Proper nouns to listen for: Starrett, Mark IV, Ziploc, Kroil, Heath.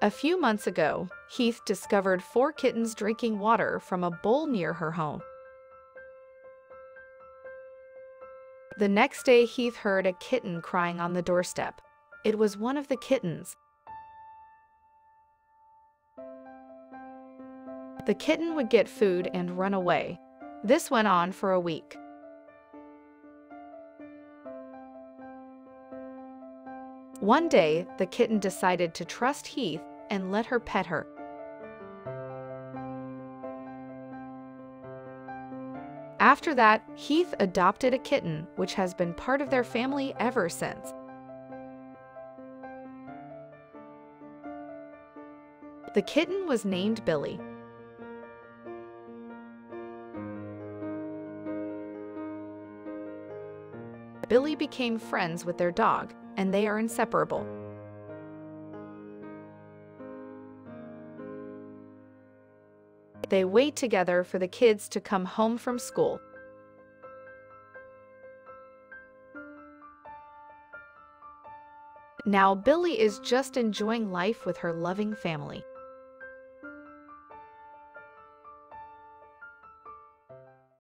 A few months ago, Heath discovered 4 kittens drinking water from a bowl near her home. The next day, Heath heard a kitten crying on the doorstep. It was one of the kittens. The kitten would get food and run away. This went on for a week. One day, the kitten decided to trust Heath and let her pet her. After that, Heath adopted a kitten, which has been part of their family ever since. The kitten was named Billy. Billy became friends with their dog, and they are inseparable. They wait together for the kids to come home from school. Now Billy is just enjoying life with her loving family.